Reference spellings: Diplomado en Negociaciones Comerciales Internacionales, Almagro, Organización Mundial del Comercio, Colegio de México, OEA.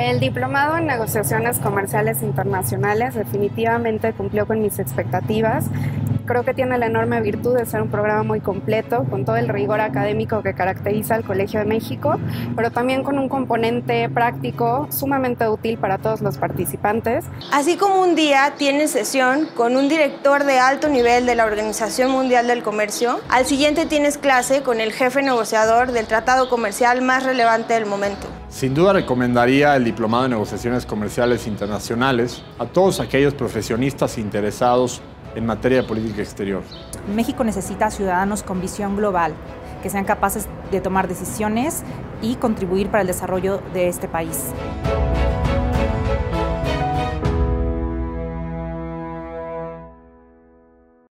El Diplomado en Negociaciones Comerciales Internacionales definitivamente cumplió con mis expectativas. Creo que tiene la enorme virtud de ser un programa muy completo, con todo el rigor académico que caracteriza al Colegio de México, pero también con un componente práctico sumamente útil para todos los participantes. Así como un día tienen sesión con un director de alto nivel de la Organización Mundial del Comercio, al siguiente tienes clase con el jefe negociador del tratado comercial más relevante del momento. Sin duda recomendaría el Diplomado en Negociaciones Comerciales Internacionales a todos aquellos profesionistas interesados en materia de política exterior. México necesita ciudadanos con visión global, que sean capaces de tomar decisiones y contribuir para el desarrollo de este país.